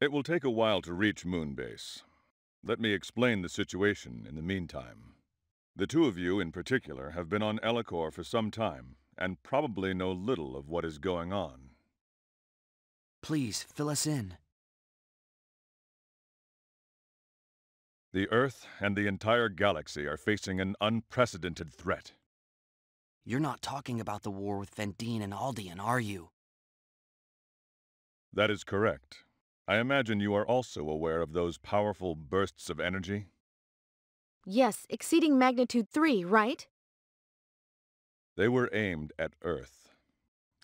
It will take a while to reach Moonbase. Let me explain the situation in the meantime. The two of you in particular have been on Elicoor for some time, and probably know little of what is going on. Please, fill us in. The Earth and the entire galaxy are facing an unprecedented threat. You're not talking about the war with Vendine and Aldian, are you? That is correct. I imagine you are also aware of those powerful bursts of energy? Yes, exceeding magnitude 3, right? They were aimed at Earth.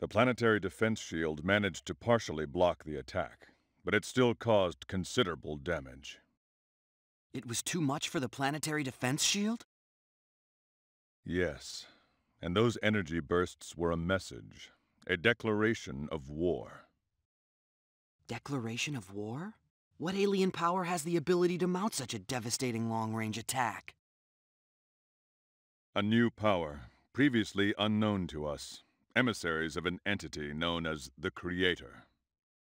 The Planetary Defense Shield managed to partially block the attack, but it still caused considerable damage. It was too much for the Planetary Defense Shield? Yes, and those energy bursts were a message, a declaration of war. Declaration of war? What alien power has the ability to mount such a devastating long-range attack? A new power, previously unknown to us. Emissaries of an entity known as the Creator.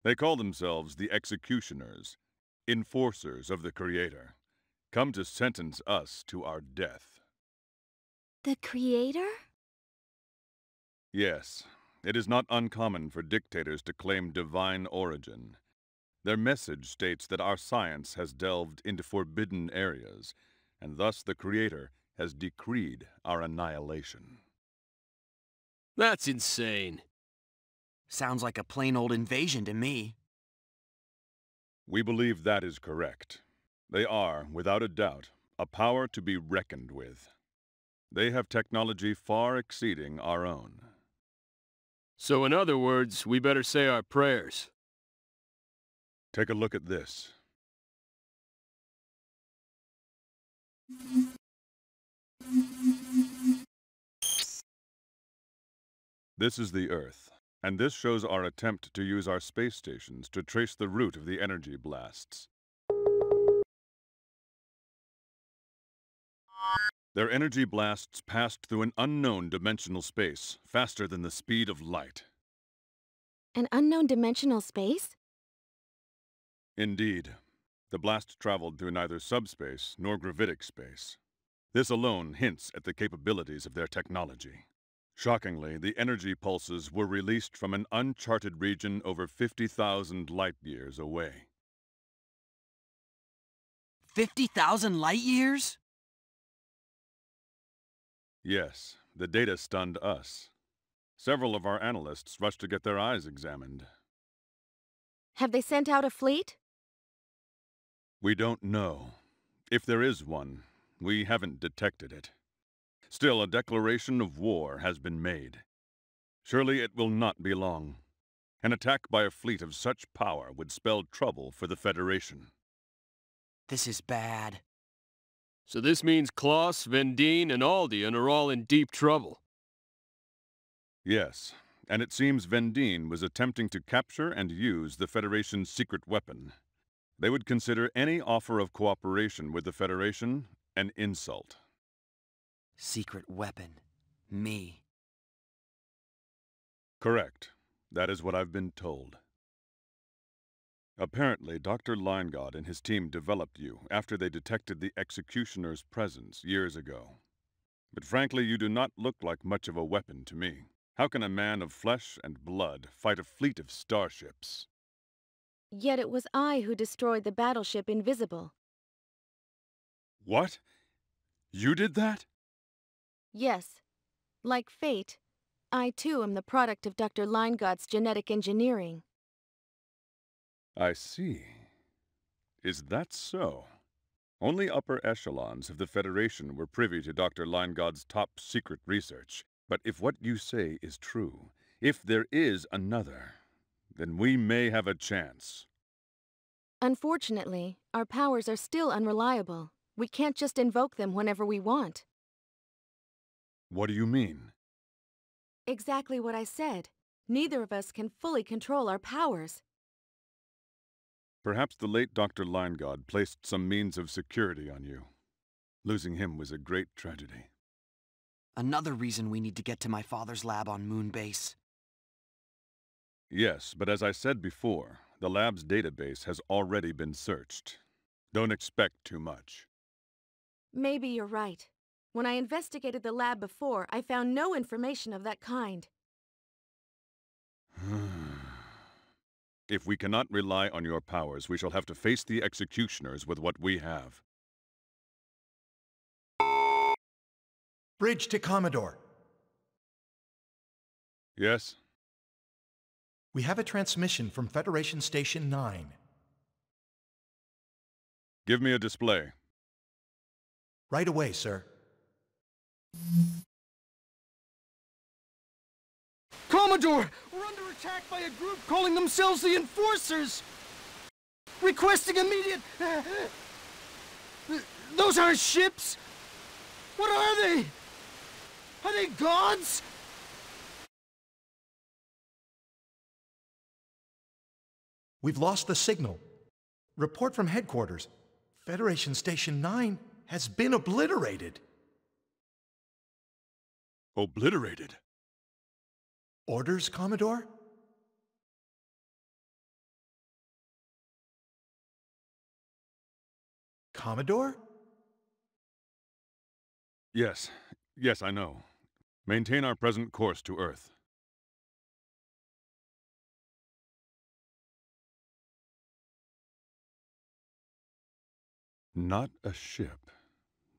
They call themselves the Executioners, enforcers of the Creator, come to sentence us to our death. The Creator? Yes. It is not uncommon for dictators to claim divine origin. Their message states that our science has delved into forbidden areas, and thus the Creator has decreed our annihilation. That's insane. Sounds like a plain old invasion to me. We believe that is correct. They are, without a doubt, a power to be reckoned with. They have technology far exceeding our own. So in other words, we better say our prayers. Take a look at this. This is the Earth, and this shows our attempt to use our space stations to trace the route of the energy blasts. Their energy blasts passed through an unknown dimensional space, faster than the speed of light. An unknown dimensional space? Indeed. The blast traveled through neither subspace nor gravitic space. This alone hints at the capabilities of their technology. Shockingly, the energy pulses were released from an uncharted region over 50,000 light-years away. 50,000 light-years? Yes, the data stunned us. Several of our analysts rushed to get their eyes examined. Have they sent out a fleet? We don't know. If there is one, we haven't detected it. Still, a declaration of war has been made. Surely it will not be long. An attack by a fleet of such power would spell trouble for the Federation. This is bad. So this means Klaus, Vendine, and Aldian are all in deep trouble. Yes, and it seems Vendine was attempting to capture and use the Federation's secret weapon. They would consider any offer of cooperation with the Federation an insult. Secret weapon. Me. Correct. That is what I've been told. Apparently, Dr. Leingod and his team developed you after they detected the Executioner's presence years ago. But frankly, you do not look like much of a weapon to me. How can a man of flesh and blood fight a fleet of starships? Yet it was I who destroyed the battleship Invisible. What? You did that? Yes. Like fate, I too am the product of Dr. Leingod's genetic engineering. I see. Is that so? Only upper echelons of the Federation were privy to Dr. Leingod's top secret research. But if what you say is true, if there is another, then we may have a chance. Unfortunately, our powers are still unreliable. We can't just invoke them whenever we want. What do you mean? Exactly what I said. Neither of us can fully control our powers. Perhaps the late Dr. Leingod placed some means of security on you. Losing him was a great tragedy. Another reason we need to get to my father's lab on Moonbase. Yes, but as I said before, the lab's database has already been searched. Don't expect too much. Maybe you're right. When I investigated the lab before, I found no information of that kind. If we cannot rely on your powers, we shall have to face the Executioners with what we have. Bridge to Commodore. Yes? We have a transmission from Federation Station 9. Give me a display. Right away, sir. Commodore! We're under attack by a group calling themselves the Enforcers! Requesting immediate... Those aren't ships! What are they? Are they gods? We've lost the signal. Report from headquarters. Federation Station 9 has been obliterated. Obliterated? Orders, Commodore? Commodore? Yes. Yes, I know. Maintain our present course to Earth. Not a ship.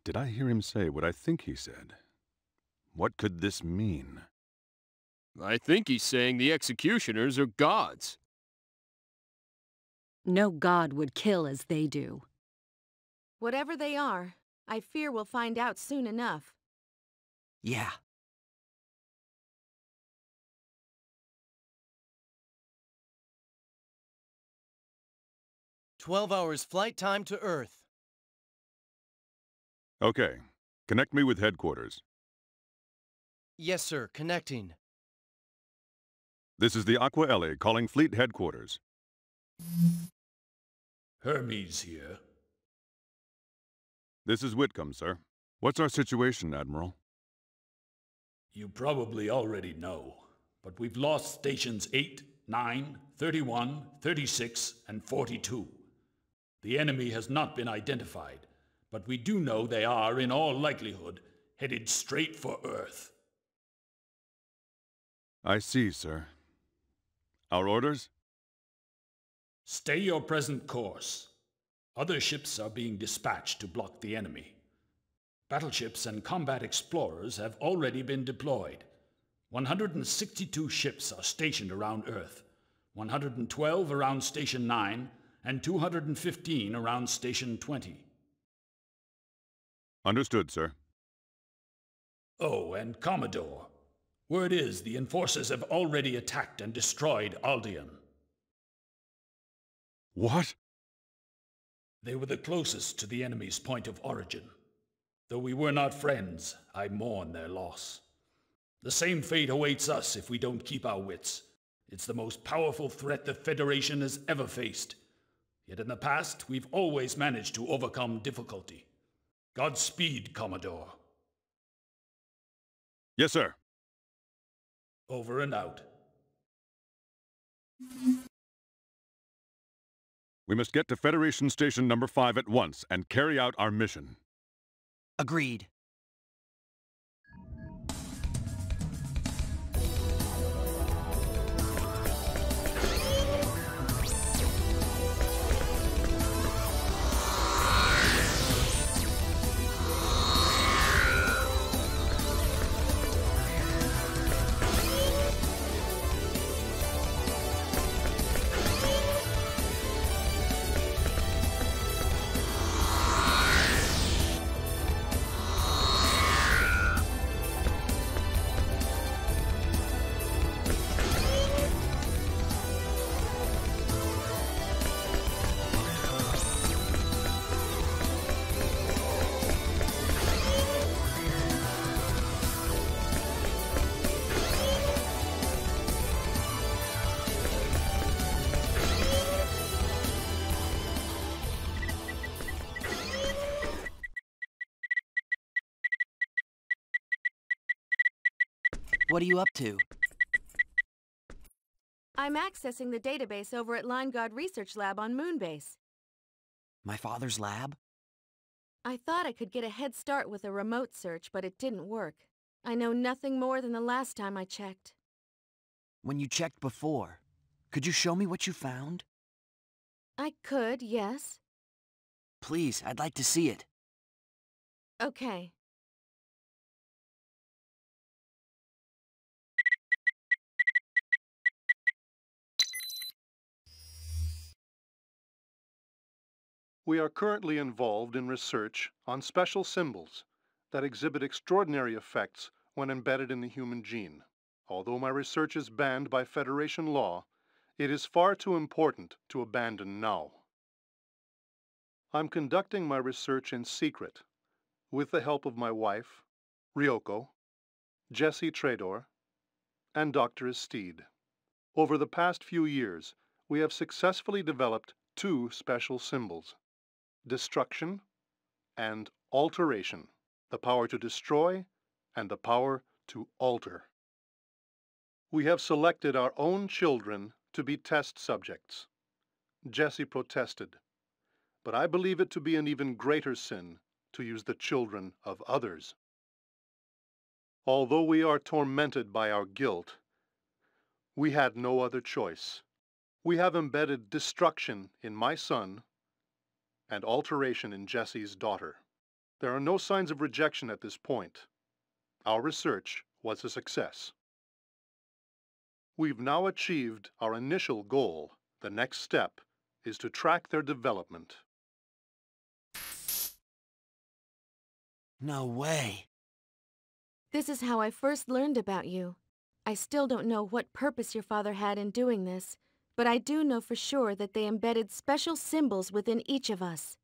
Did I hear him say what I think he said? What could this mean? I think he's saying the Executioners are gods. No god would kill as they do. Whatever they are, I fear we'll find out soon enough. Yeah. "12 hours flight time to Earth." Okay. Connect me with headquarters. Yes, sir. Connecting. This is the Aquaelie calling fleet headquarters. Hermes here. This is Whitcomb, sir. What's our situation, Admiral? You probably already know, but we've lost stations 8, 9, 31, 36, and 42. The enemy has not been identified, but we do know they are, in all likelihood, headed straight for Earth. I see, sir. Our orders? Stay your present course. Other ships are being dispatched to block the enemy. Battleships and combat explorers have already been deployed. 162 ships are stationed around Earth, 112 around Station 9, and 215 around Station 20. Understood, sir. Oh, and Commodore. Word is the Enforcers have already attacked and destroyed Aldian. What? They were the closest to the enemy's point of origin. Though we were not friends, I mourn their loss. The same fate awaits us if we don't keep our wits. It's the most powerful threat the Federation has ever faced. Yet in the past, we've always managed to overcome difficulty. Godspeed, Commodore. Yes, sir. Over and out. We must get to Federation Station Number 5 at once and carry out our mission. Agreed. What are you up to? I'm accessing the database over at Leingod Research Lab on Moonbase. My father's lab? I thought I could get a head start with a remote search, but it didn't work. I know nothing more than the last time I checked. When you checked before, could you show me what you found? I could, yes. Please, I'd like to see it. Okay. We are currently involved in research on special symbols that exhibit extraordinary effects when embedded in the human gene. Although my research is banned by Federation law, it is far too important to abandon now. I'm conducting my research in secret with the help of my wife, Ryoko, Jessie Trader, and Dr. Esteed. Over the past few years, we have successfully developed two special symbols: destruction and alteration. The power to destroy and the power to alter. We have selected our own children to be test subjects. Jessie protested, but I believe it to be an even greater sin to use the children of others. Although we are tormented by our guilt, we had no other choice. We have embedded destruction in my son and alteration in Jessie's daughter. There are no signs of rejection at this point. Our research was a success. We've now achieved our initial goal. The next step is to track their development. No way. This is how I first learned about you. I still don't know what purpose your father had in doing this, but I do know for sure that they embedded special symbols within each of us.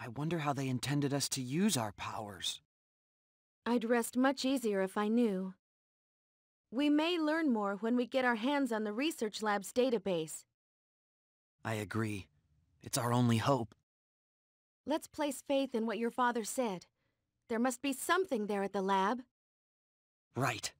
I wonder how they intended us to use our powers. I'd rest much easier if I knew. We may learn more when we get our hands on the research lab's database. I agree. It's our only hope. Let's place faith in what your father said. There must be something there at the lab. Right.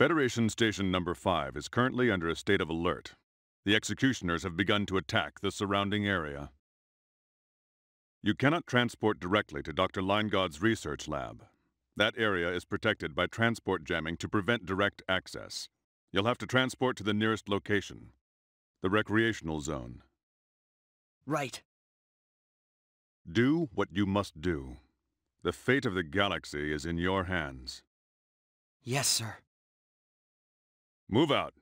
Federation Station Number 5 is currently under a state of alert. The Executioners have begun to attack the surrounding area. You cannot transport directly to Dr. Leingod's research lab. That area is protected by transport jamming to prevent direct access. You'll have to transport to the nearest location, the recreational zone. Right. Do what you must do. The fate of the galaxy is in your hands. Yes, sir. Move out.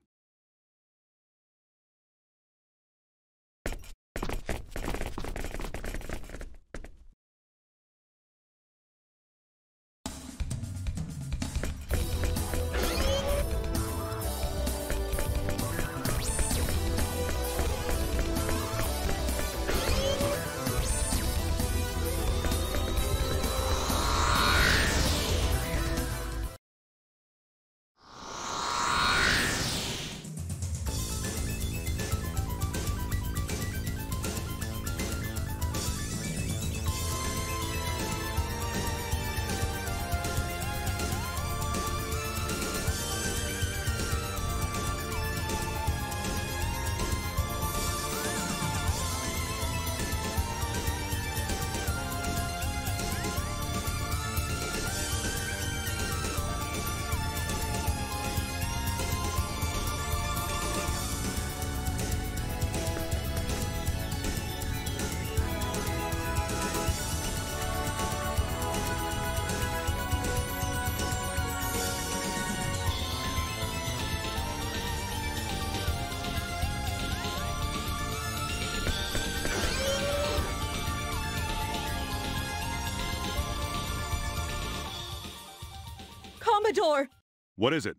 Commodore! What is it?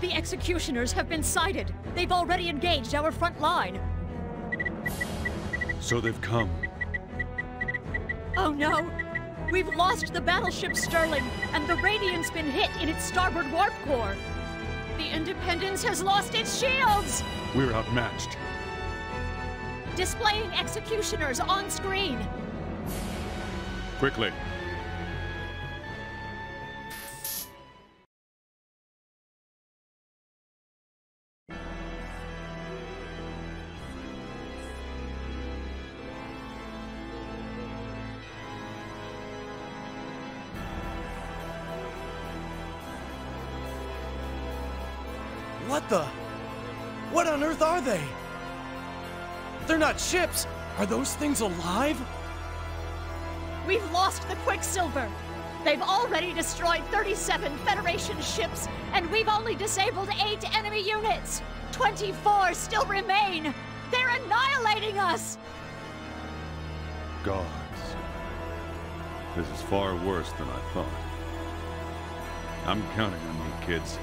The Executioners have been sighted. They've already engaged our front line. So they've come. Oh no! We've lost the battleship Sterling, and the Radiant's been hit in its starboard warp core. The Independence has lost its shields! We're outmatched. Displaying Executioners on screen. Quickly. What on earth are they? They're not ships! Are those things alive? We've lost the Quicksilver! They've already destroyed 37 Federation ships, and we've only disabled 8 enemy units! 24 still remain! They're annihilating us! Gods. This is far worse than I thought. I'm counting on you, kids.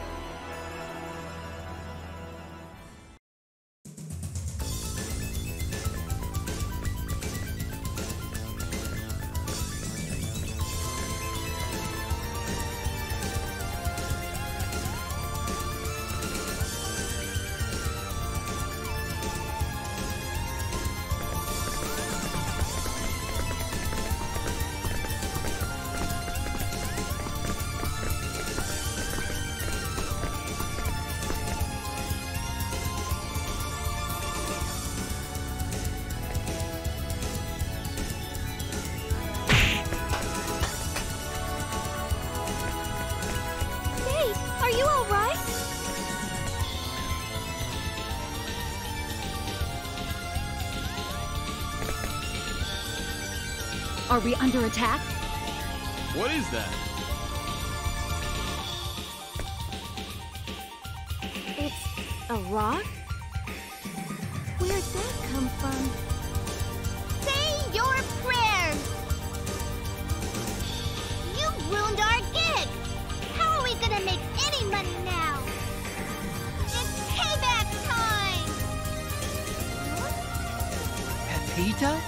Are we under attack? What is that? It's a rock? Where'd that come from? Say your prayers! You've ruined our gig! How are we gonna make any money now? It's payback time! Peppita?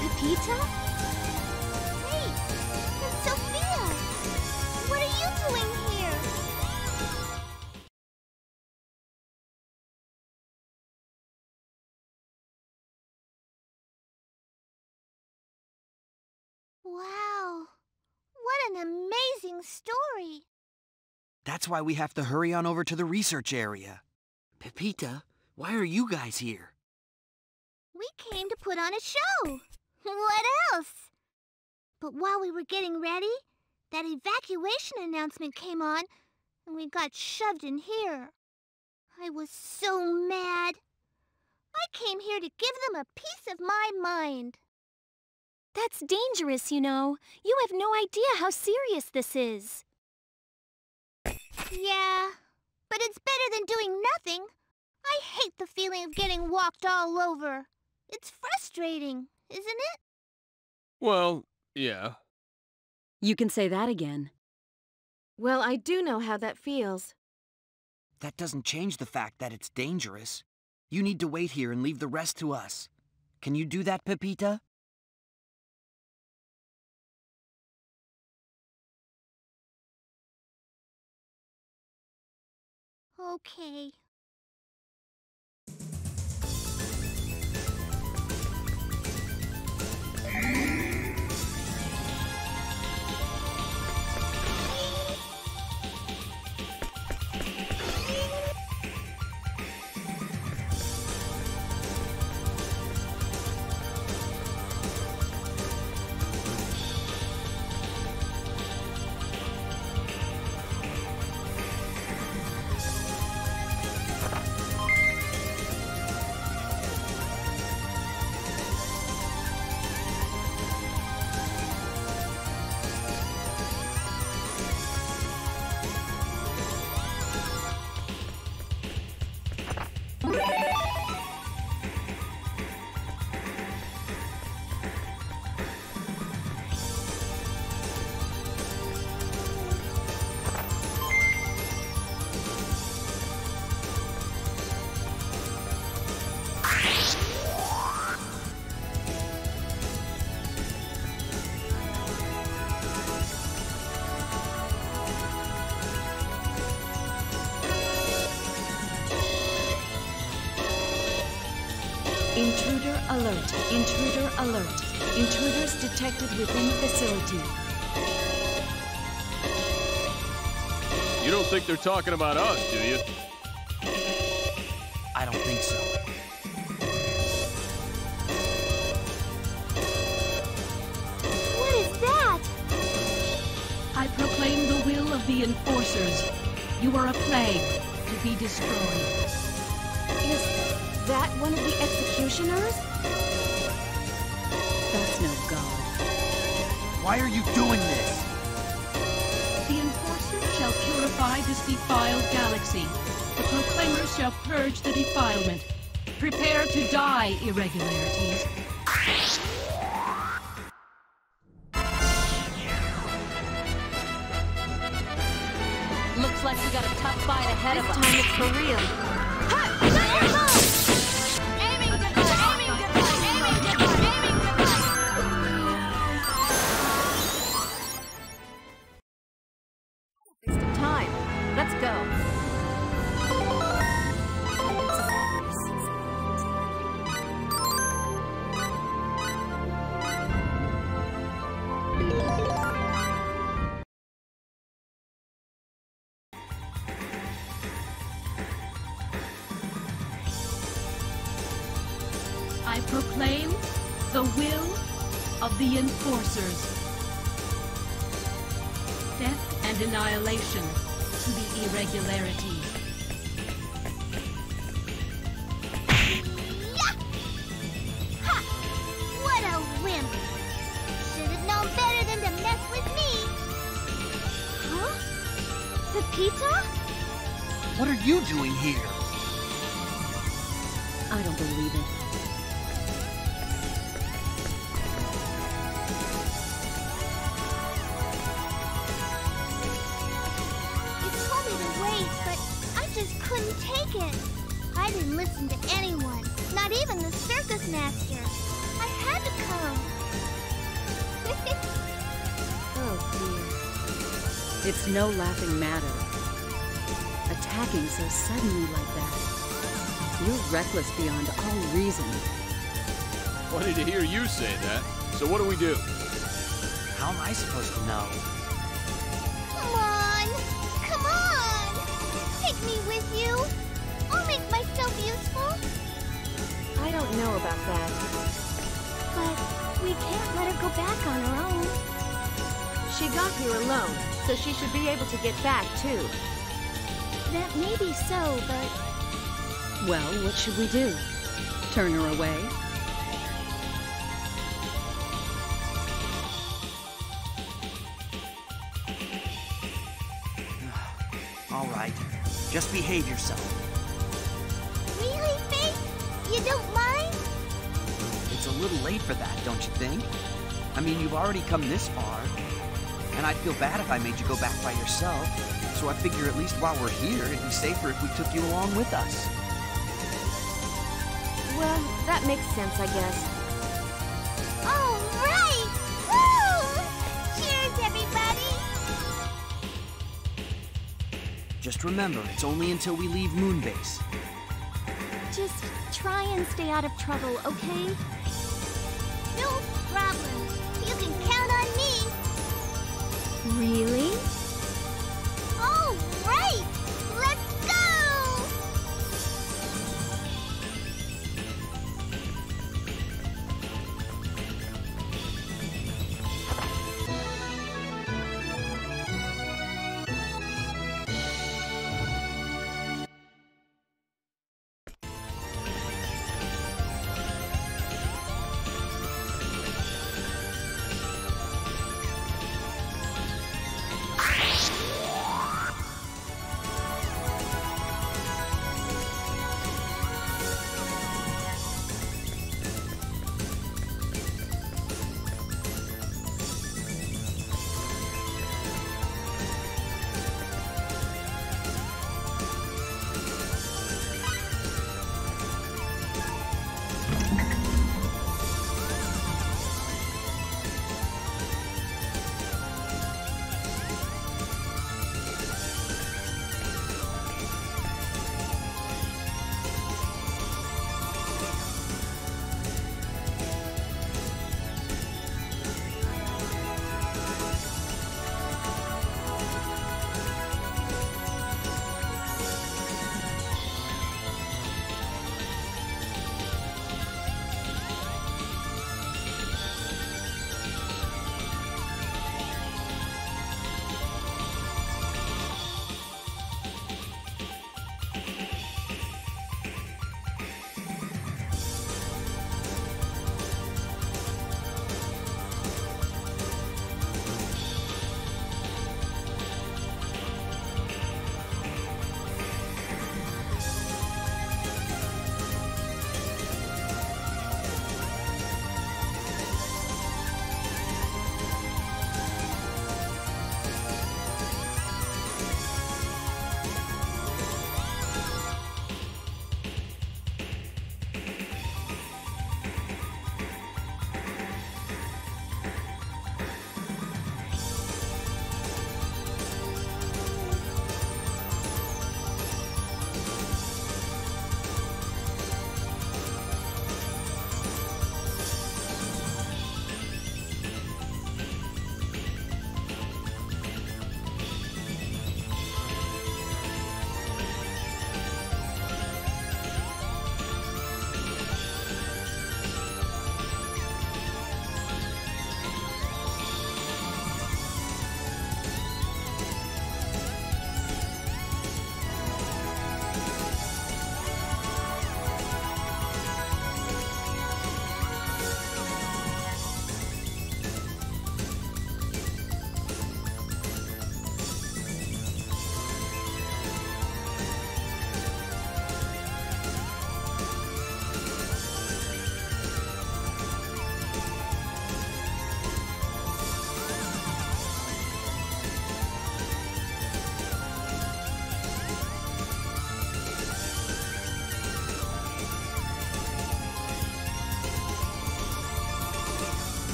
Peppita? Wait! And Sophia! What are you doing here? Wow! What What an amazing story! That's why we have to hurry on over to the research area. Peppita, why are you guys here? We came to put on a show. What else? But while we were getting ready, that evacuation announcement came on, and we got shoved in here. I was so mad. I came here to give them a piece of my mind. That's dangerous, you know. You have no idea how serious this is. Yeah, but it's better than doing nothing. I hate the feeling of getting walked all over. It's frustrating, isn't it? Well, yeah. You can say that again. Well, I do know how that feels. That doesn't change the fact that it's dangerous. You need to wait here and leave the rest to us. Can you do that, Peppita? Okay. Alert! Intruder alert! Intruders detected within the facility. You don't think they're talking about us, do you? I don't think so. What is that? I proclaim the will of the enforcers. You are a plague to be destroyed. Is that one of the executioners? That's no god. Why are you doing this? The Enforcer shall purify this defiled galaxy. The Proclaimer shall purge the defilement. Prepare to die, irregularities. Looks like we got a tough fight ahead of us. This time it's for real. Enforcers. Death and annihilation to the irregularity. Yeah! Ha! What a wimp! Should have known better than to mess with me. Huh? Peppita? What are you doing here? I don't believe it. It's no laughing matter. Attacking so suddenly like that. You're reckless beyond all reason. Funny to hear you say that. So what do we do? How am I supposed to know? take me with you? I'll make myself useful. I don't know about that. But we can't let her go back on her own. She got here alone, so she should be able to get back, too. That may be so, but... Well, what should we do? Turn her away? Alright, just behave yourself. Really, Faye? You don't mind? It's a little late for that, don't you think? I mean, you've already come this far. And I'd feel bad if I made you go back by yourself. So I figure at least while we're here, it'd be safer if we took you along with us. Well, that makes sense, I guess. All right! Woo! Cheers, everybody! Just remember, it's only until we leave Moonbase. Just try and stay out of trouble, okay? No problem. You can count on me. Really? All right! Let's go!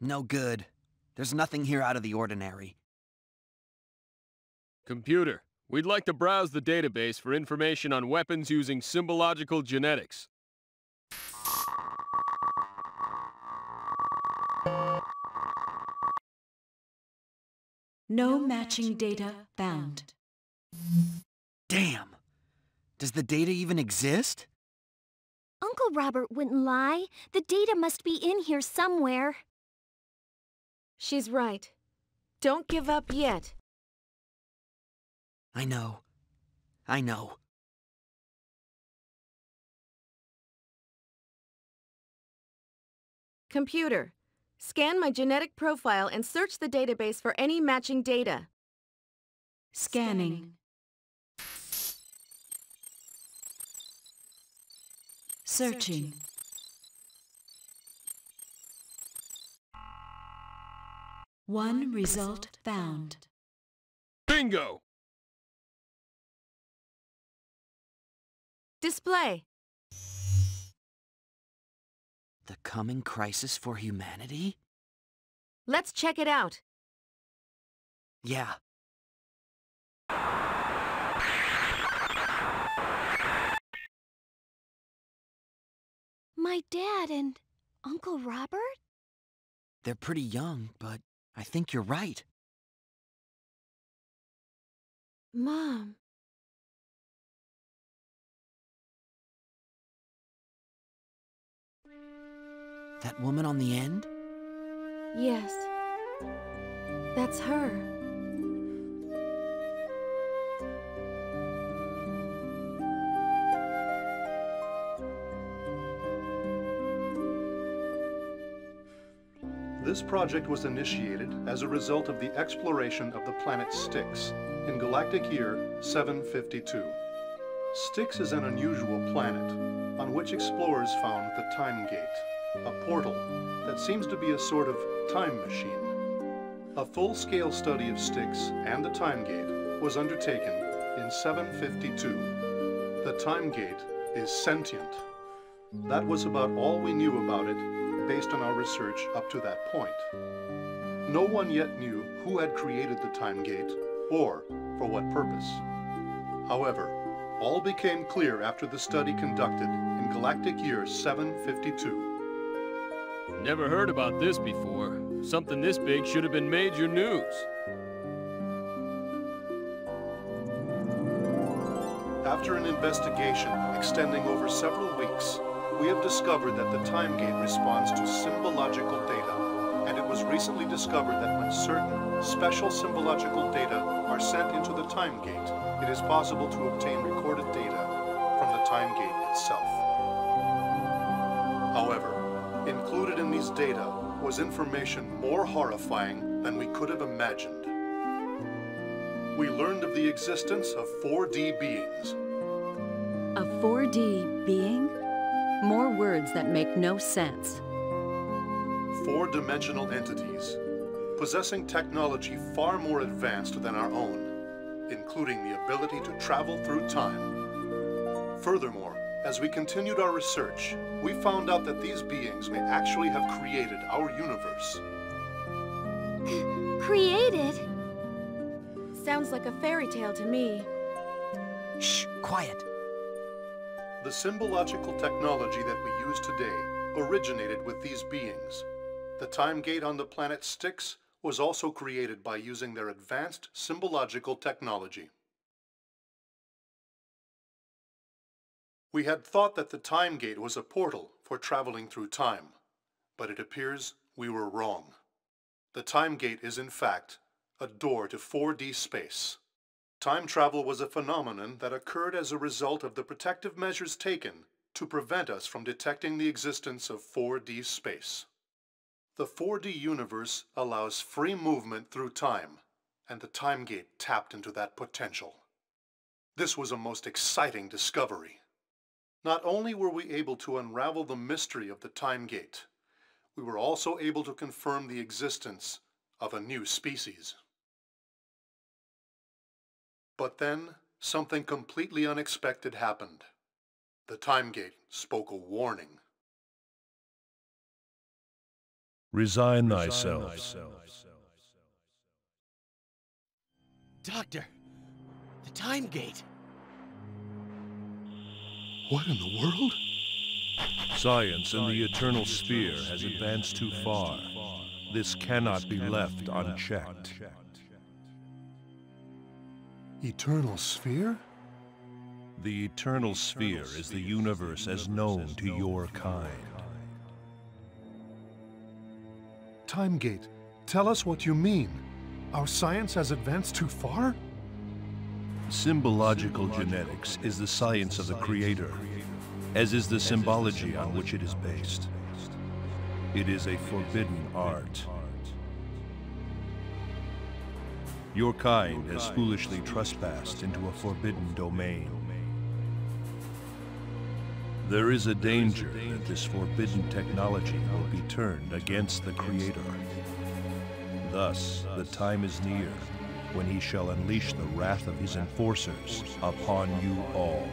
No good. There's nothing here out of the ordinary. Computer, we'd like to browse the database for information on weapons using symbological genetics. No matching data found. Damn! Does the data even exist? Uncle Robert wouldn't lie. The data must be in here somewhere. She's right. Don't give up yet. I know. I know. Computer, scan my genetic profile and search the database for any matching data. Scanning. Searching. One result found. Bingo! Display. The coming crisis for humanity? Let's check it out. Yeah. My dad and Uncle Robert? They're pretty young, but I think you're right. Mom. That woman on the end? Yes. That's her. This project was initiated as a result of the exploration of the planet Styx in galactic year 752. Styx is an unusual planet on which explorers found the Time Gate, a portal that seems to be a sort of time machine. A full-scale study of Styx and the Time Gate was undertaken in 752. The Time Gate is sentient. That was about all we knew about it based on our research up to that point. No one yet knew who had created the Time Gate or for what purpose. However, all became clear after the study conducted in galactic year 752. Never heard about this before. Something this big should have been major news. After an investigation extending over several weeks, we have discovered that the Time Gate responds to symbological data, and it was recently discovered that when certain special symbological data are sent into the Time Gate, it is possible to obtain recorded data from the Time Gate itself. However, included in these data was information more horrifying than we could have imagined. We learned of the existence of 4D beings. A 4D being? More words that make no sense. Four-dimensional entities, possessing technology far more advanced than our own, including the ability to travel through time. Furthermore, as we continued our research, we found out that these beings may actually have created our universe. Created? Sounds like a fairy tale to me. Shh, quiet. The symbological technology that we use today originated with these beings. The Time Gate on the planet Styx was also created by using their advanced symbological technology. We had thought that the Time Gate was a portal for traveling through time, but it appears we were wrong. The Time Gate is, in fact, a door to 4D space. Time travel was a phenomenon that occurred as a result of the protective measures taken to prevent us from detecting the existence of 4D space. The 4D universe allows free movement through time, and the Time Gate tapped into that potential. This was a most exciting discovery. Not only were we able to unravel the mystery of the Time Gate, we were also able to confirm the existence of a new species. But then, something completely unexpected happened. The Time Gate spoke a warning. Resign thyself. Doctor, the Time Gate. What in the world? Science in the Eternal Sphere has advanced too far. This cannot be left unchecked. Eternal Sphere? The Eternal Sphere is the universe as known to your kind. Time Gate, tell us what you mean. Our science has advanced too far? Symbological genetics is the science of the Creator, as is the symbology on which it is based. It is a forbidden art. Your kind has foolishly trespassed into a forbidden domain. There is a danger that this forbidden technology will be turned against the Creator. Thus, the time is near when he shall unleash the wrath of his enforcers upon you all.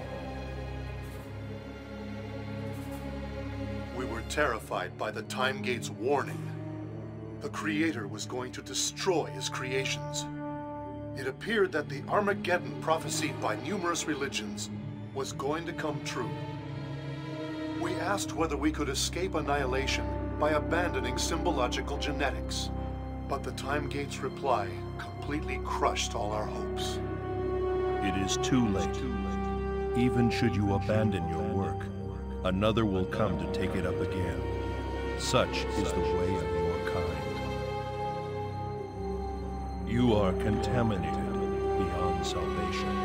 We were terrified by the Time Gate's warning. The Creator was going to destroy his creations. It appeared that the Armageddon prophesied by numerous religions was going to come true. We asked whether we could escape annihilation by abandoning symbological genetics, but the Time Gate's reply completely crushed all our hopes. It is too late. Even should you abandon your work, another will come to take it up again. Such is the way of your kind. You are contaminated beyond salvation.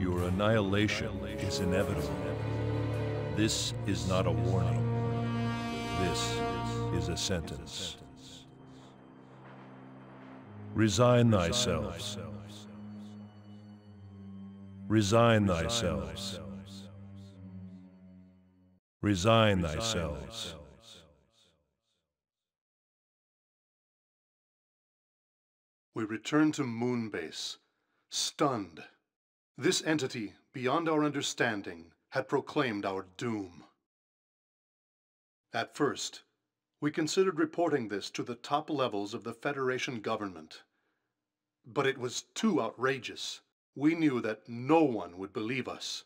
Your annihilation is inevitable. This is not a warning. This is a sentence. Resign thyself. Resign thyself. Resign thyself. We return to Moonbase, stunned. This entity, beyond our understanding, had proclaimed our doom. At first, we considered reporting this to the top levels of the Federation government. But it was too outrageous. We knew that no one would believe us.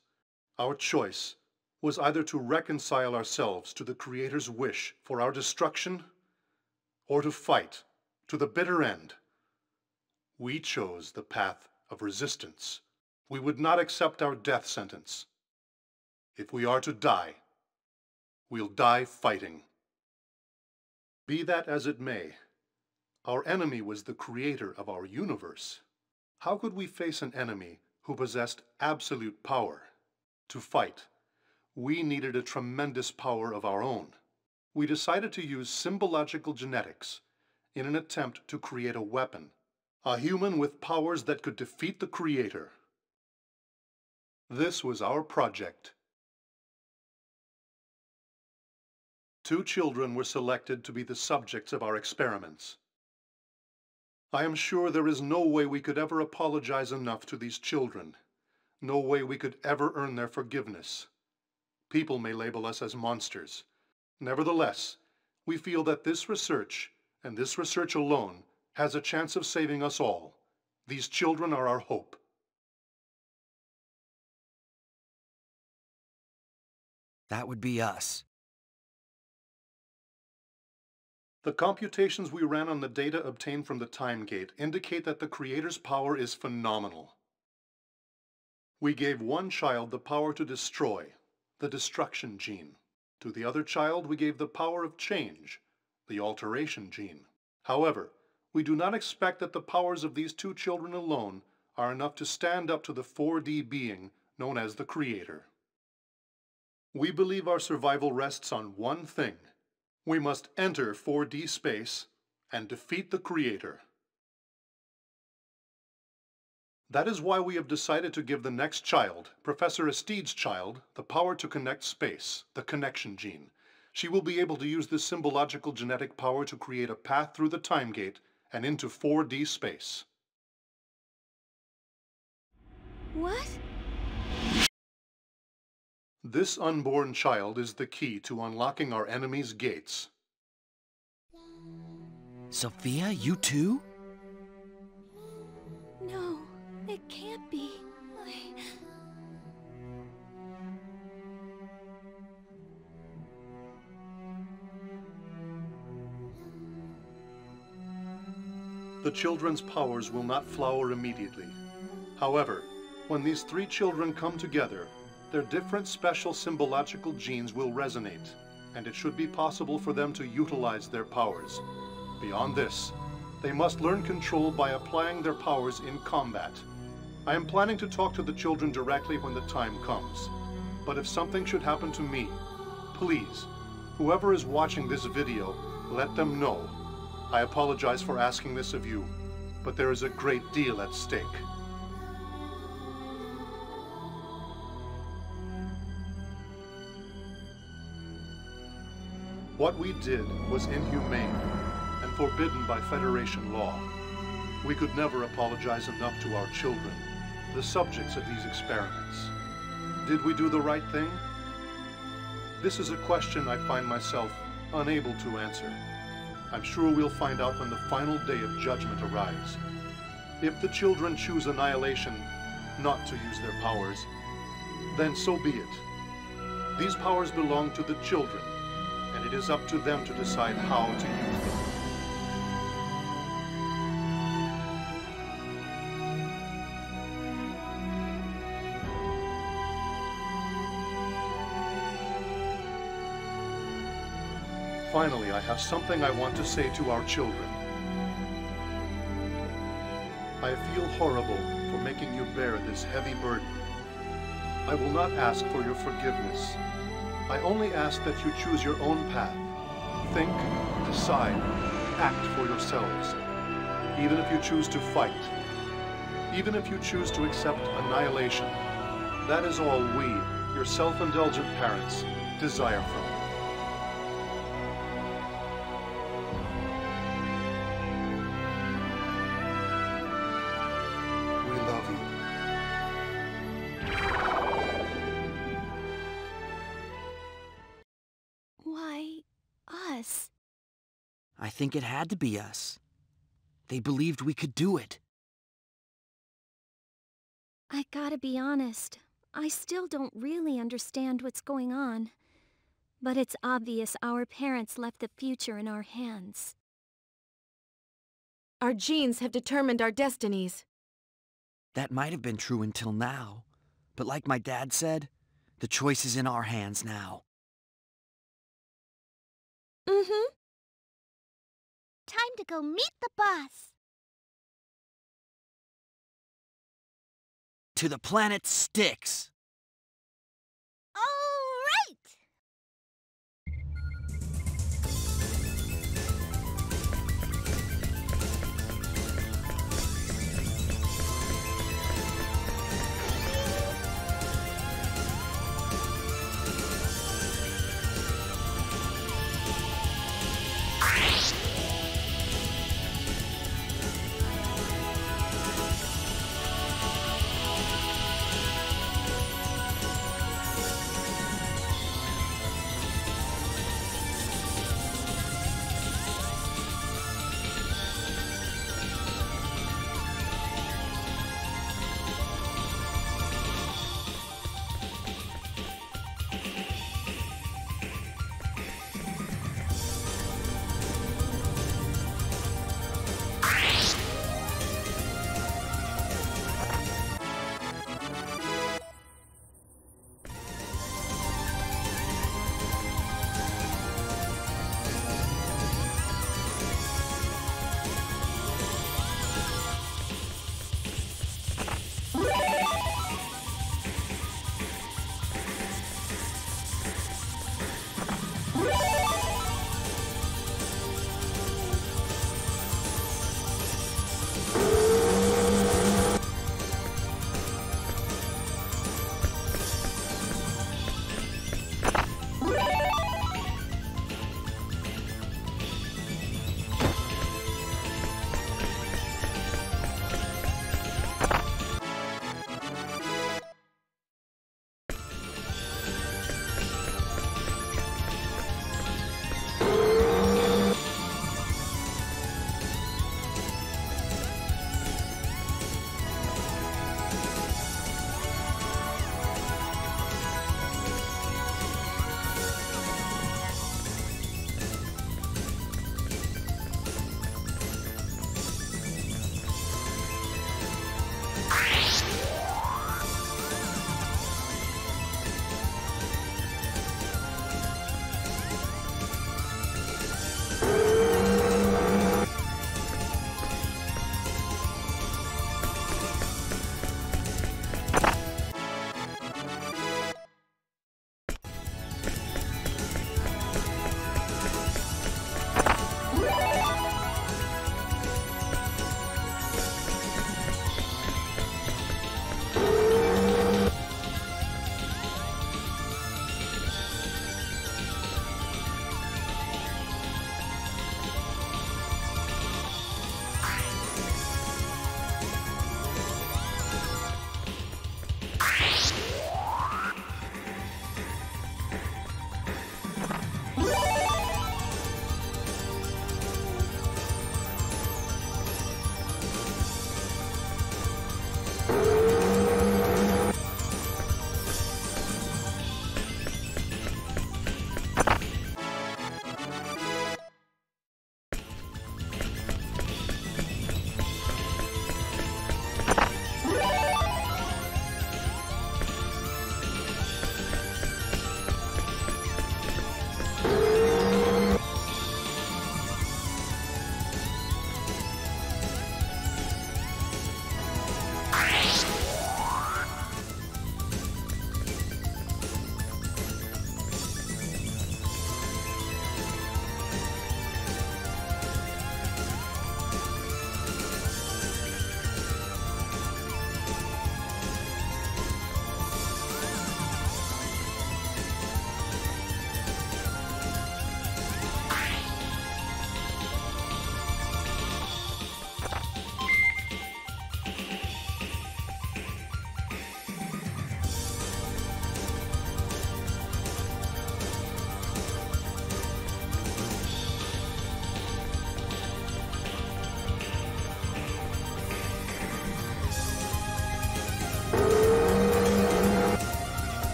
Our choice was either to reconcile ourselves to the Creator's wish for our destruction, or to fight to the bitter end. We chose the path of resistance. We would not accept our death sentence. If we are to die, we'll die fighting. Be that as it may, our enemy was the Creator of our universe. How could we face an enemy who possessed absolute power? To fight, we needed a tremendous power of our own. We decided to use symbological genetics in an attempt to create a weapon, a human with powers that could defeat the Creator. This was our project. 2 children were selected to be the subjects of our experiments. I am sure there is no way we could ever apologize enough to these children. No way we could ever earn their forgiveness. People may label us as monsters. Nevertheless, we feel that this research, and this research alone, has a chance of saving us all. These children are our hope. That would be us. The computations we ran on the data obtained from the Time Gate indicate that the Creator's power is phenomenal. We gave one child the power to destroy, the destruction gene. To the other child, we gave the power of change, the alteration gene. However, we do not expect that the powers of these 2 children alone are enough to stand up to the 4D being known as the Creator. We believe our survival rests on one thing. We must enter 4D space and defeat the Creator. That is why we have decided to give the next child, Professor Esteed's child, the power to connect space, the connection gene. She will be able to use this symbological genetic power to create a path through the Time Gate and into 4D space. What? This unborn child is the key to unlocking our enemy's gates. Sophia, you too? No, it can't be. The children's powers will not flower immediately. However, when these three children come together, their different special symbological genes will resonate, and it should be possible for them to utilize their powers. Beyond this, they must learn control by applying their powers in combat. I am planning to talk to the children directly when the time comes, but if something should happen to me, please, whoever is watching this video, let them know. I apologize for asking this of you, but there is a great deal at stake. What we did was inhumane and forbidden by Federation law. We could never apologize enough to our children, the subjects of these experiments. Did we do the right thing? This is a question I find myself unable to answer. I'm sure we'll find out when the final day of judgment arrives. If the children choose annihilation, not to use their powers, then so be it. These powers belong to the children, and it is up to them to decide how to use them. Finally, I have something I want to say to our children. I feel horrible for making you bear this heavy burden. I will not ask for your forgiveness. I only ask that you choose your own path. Think, decide, act for yourselves. Even if you choose to fight, even if you choose to accept annihilation, that is all we, your self-indulgent parents, desire from you. I think it had to be us. They believed we could do it. I gotta be honest, I still don't really understand what's going on. But it's obvious our parents left the future in our hands. Our genes have determined our destinies. That might have been true until now. But like my dad said, the choice is in our hands now. Mm-hmm. Time to go meet the boss. To the planet Styx. All right.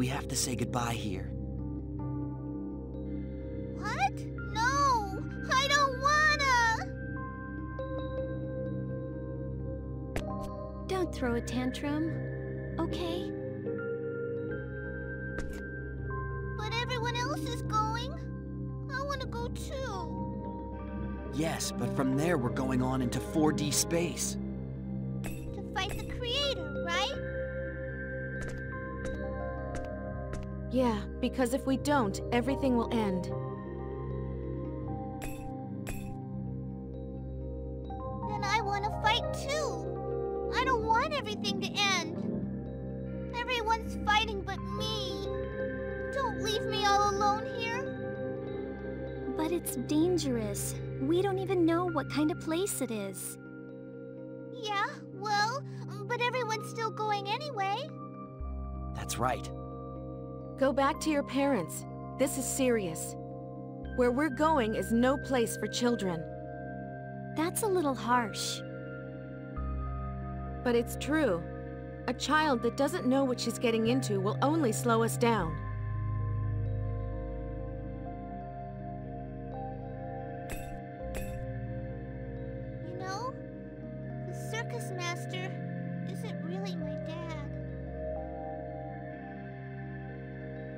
We have to say goodbye here. What? No! I don't wanna! Don't throw a tantrum, okay? But everyone else is going. I wanna go too. Yes, but from there we're going on into 4D space. To fight the Creator, right? Yeah, because if we don't, everything will end. Then I want to fight too! I don't want everything to end! Everyone's fighting but me! Don't leave me all alone here! But it's dangerous. We don't even know what kind of place it is. Yeah, well, but everyone's still going anyway. That's right. Go back to your parents. This is serious. Where we're going is no place for children. That's a little harsh. But it's true. A child that doesn't know what she's getting into will only slow us down. You know, the circus master isn't really my dad.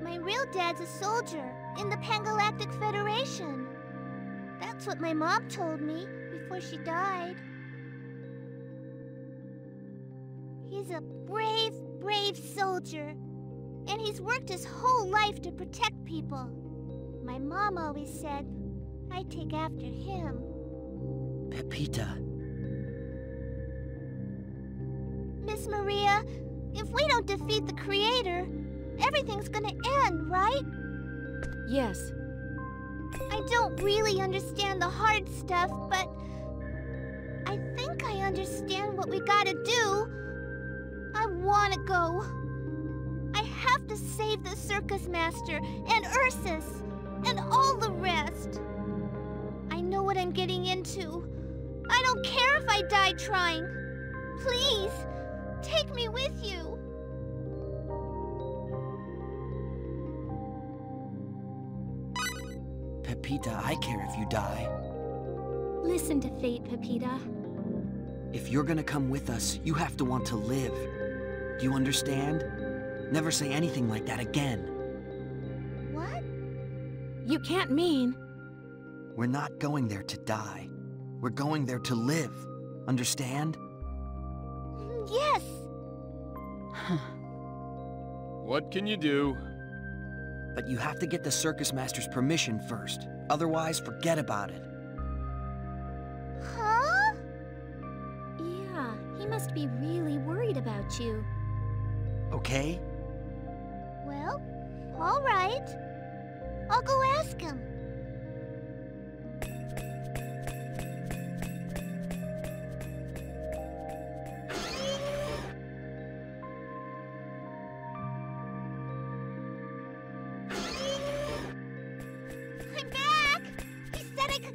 My real dad's a soldier in the Pangalactic Federation. That's what my mom told me before she died. He's a brave, brave soldier. And he's worked his whole life to protect people. My mom always said, I'd take after him. Peppita. Miss Maria, if we don't defeat the Creator, everything's gonna end, right? Yes. I don't really understand the hard stuff, but I think I understand what we gotta do. I wanna go. I have to save the Circus Master and Ursus and all the rest. I know what I'm getting into. I don't care if I die trying. Please, take me with you. Peppita, I care if you die. Listen to fate, Peppita. If you're gonna come with us, you have to want to live. Do you understand? Never say anything like that again. What? You can't mean... We're not going there to die. We're going there to live. Understand? Yes! What can you do? But you have to get the Circus Master's permission first. Otherwise, forget about it. Huh? Yeah, he must be really worried about you. Okay. Well, all right. I'll go ask him.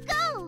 Go!